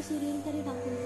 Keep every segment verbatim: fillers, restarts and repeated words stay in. ती सिरियल तरी दाखवून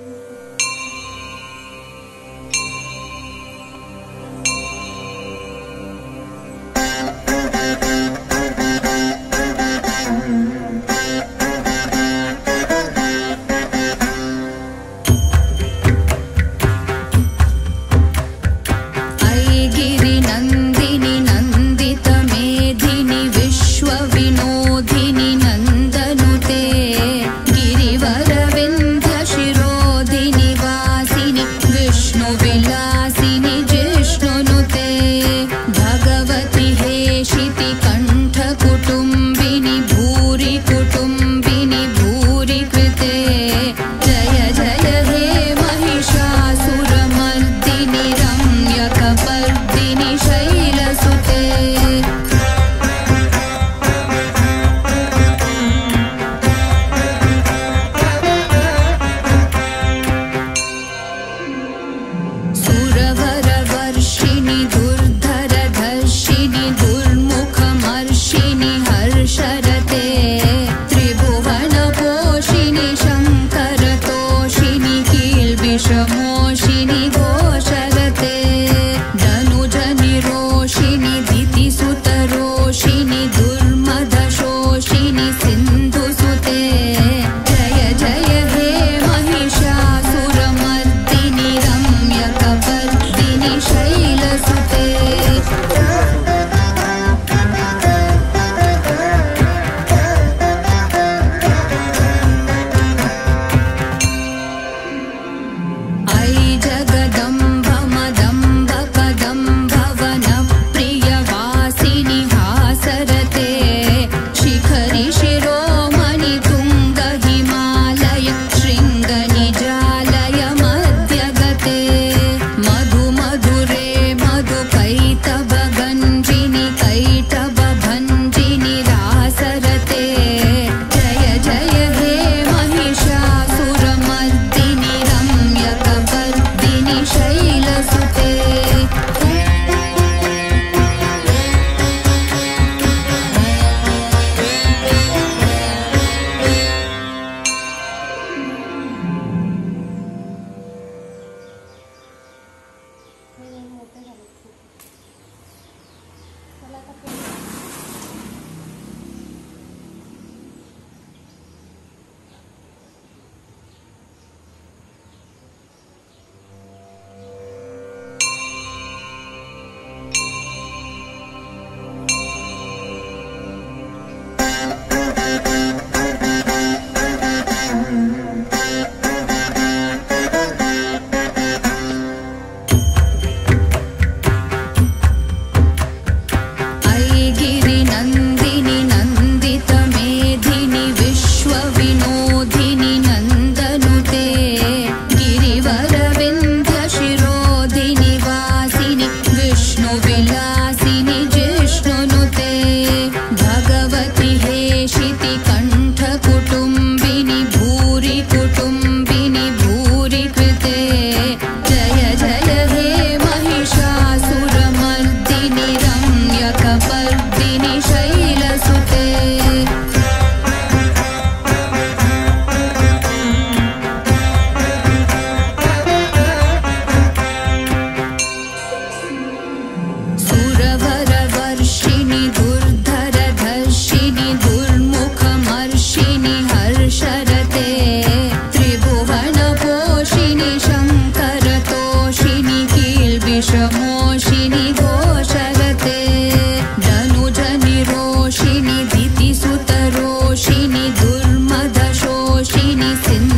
Sin